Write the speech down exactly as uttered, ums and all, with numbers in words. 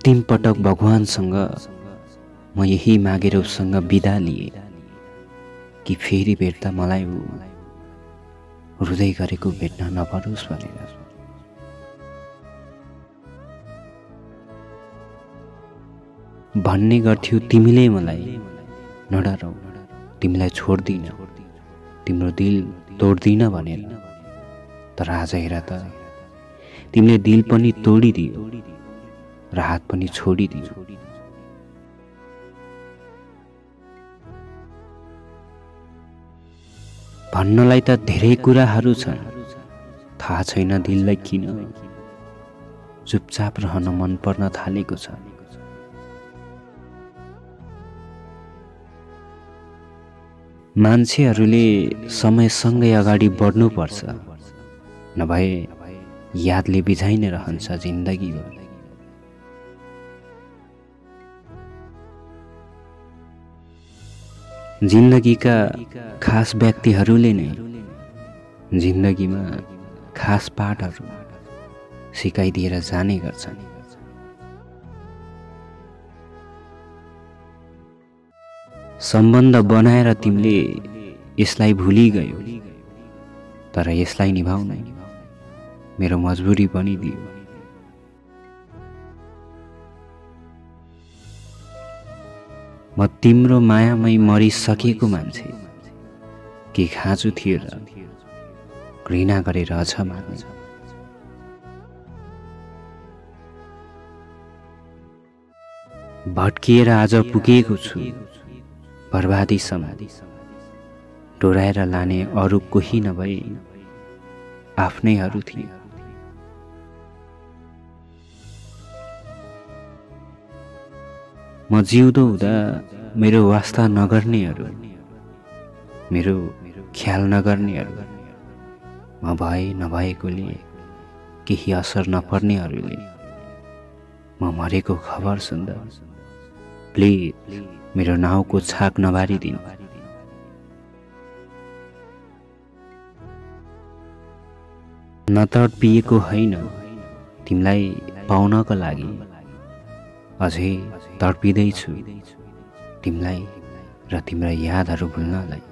अन्तिम पटक भगवानसँग म यही मागेर उसँग बिदा लिए कि फेरि भेट्दा मलाई रुदै गरेको भेट्न नपरोस् भनेर। भन्ने गर्थ्यौ तिमीले मलाई नडराउ, तिमीलाई छोड्दिन, तिम्रो दिल तोड्दिन भनेर। तर आज हेर त, तिमीले दिल पनि तोडिदियो, राहत पनि छोडिदियो। भन्नलाई त धेरै कुराहरू छन्, थाहा छैन दिललाई किन चुपचाप रहन मन पर्न थालेको छ। मान्छेहरूले समयसँगै अगाडि बढ्नुपर्छ, नभए यादले बिझाइ नै रहन्छ जिन्दगी। जिन्दगीका खास व्यक्तिहरूले नै जिन्दगीमा खास पाठहरू सिकाइदिएर जाने गर्छन्। सम्बन्ध बनाएर तिमीले यसलाई भुलि गयो, तर यसलाई निभाउन मेरो मजबुरी पनि दियो। म तिम्रो मायामै मरिसकेको मान्छे के खाँचो थियो र घृणा गरेर अझ माग्ने। भट्किएर आज पुगेको छु, बर्बादी समाधि डोराएर लाने अरू कोही नभए आफ्नैहरू थिए। म जिउँदो हुँदा मेरो वास्ता नगर्नेहरू, मेरो ख्याल नगर्नेहरू, म भए नभएकोले केही असर नपर्नेहरूले म मरेको खबर सुन्दा प्लिज मेरो नाउँको छाक नबारिदिनु। नतडपिएको होइन तिमीलाई पाउनको लागि, अझै तडपिँदैछु तिमीलाई र तिम्रा यादहरू भुल्नलाई।